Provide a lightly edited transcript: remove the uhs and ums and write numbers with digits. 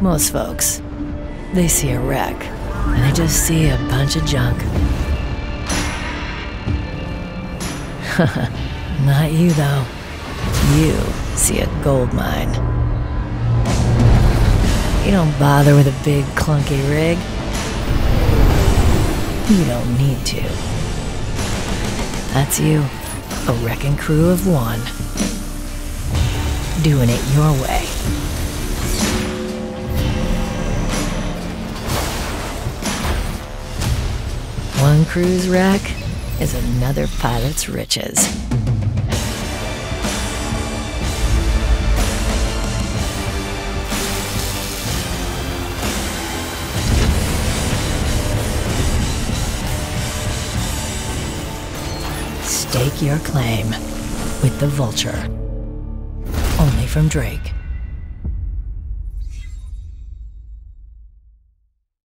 Most folks, they see a wreck, and they just see a bunch of junk. Not you, though. You see a gold mine. You don't bother with a big, clunky rig. You don't need to. That's you, a wrecking crew of one. Doing it your way. One crew's wreck is another pilot's riches. Stake your claim with the Vulture. Only from Drake.